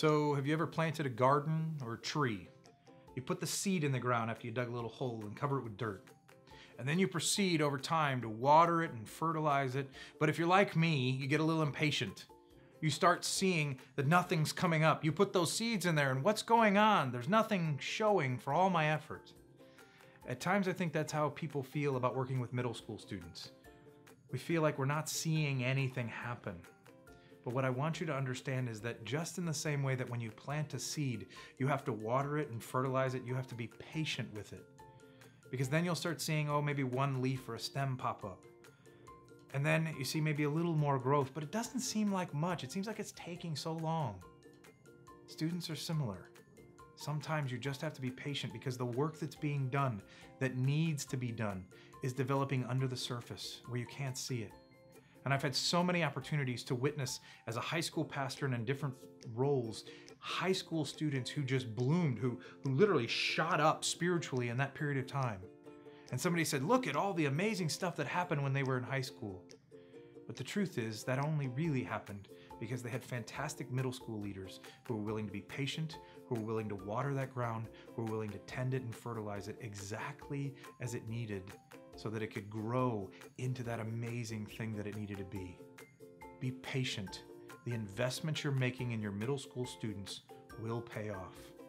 So have you ever planted a garden or a tree? You put the seed in the ground after you dug a little hole and cover it with dirt. And then you proceed over time to water it and fertilize it. But if you're like me, you get a little impatient. You start seeing that nothing's coming up. You put those seeds in there and what's going on? There's nothing showing for all my effort. At times I think that's how people feel about working with middle school students. We feel like we're not seeing anything happen. But what I want you to understand is that just in the same way that when you plant a seed, you have to water it and fertilize it, you have to be patient with it. Because then you'll start seeing, oh, maybe one leaf or a stem pop up. And then you see maybe a little more growth, but it doesn't seem like much. It seems like it's taking so long. Students are similar. Sometimes you just have to be patient because the work that's being done, that needs to be done, is developing under the surface where you can't see it. And I've had so many opportunities to witness as a high school pastor and in different roles, high school students who just bloomed, who literally shot up spiritually in that period of time. And somebody said, look at all the amazing stuff that happened when they were in high school. But the truth is that only really happened because they had fantastic middle school leaders who were willing to be patient, who were willing to water that ground, who were willing to tend it and fertilize it exactly as it needed so that it could grow into that amazing thing that it needed to be. Be patient. The investment you're making in your middle school students will pay off.